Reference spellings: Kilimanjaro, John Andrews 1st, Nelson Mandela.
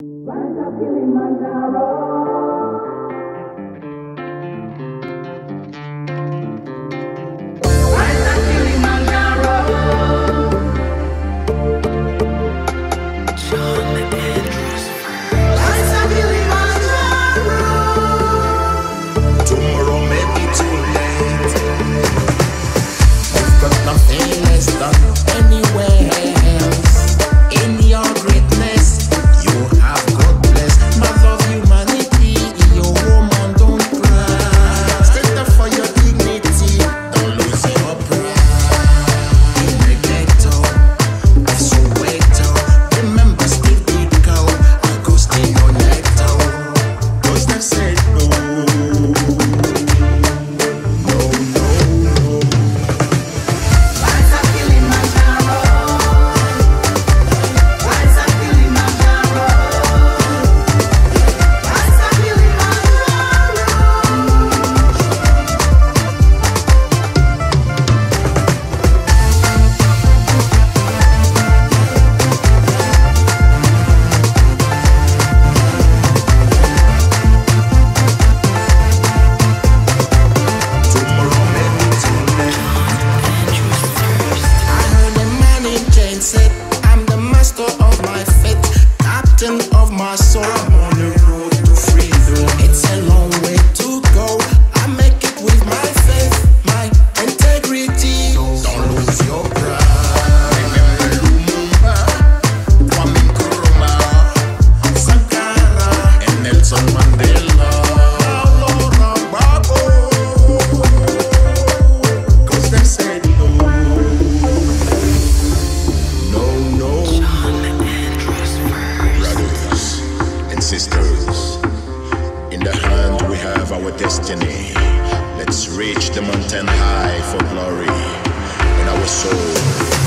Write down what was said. Rise up, Kilimanjaro. Nelson Mandela, cause they said no. John Andrews 1st. Brothers and sisters, in the hand we have our destiny. Let's reach the mountain high for glory in our soul.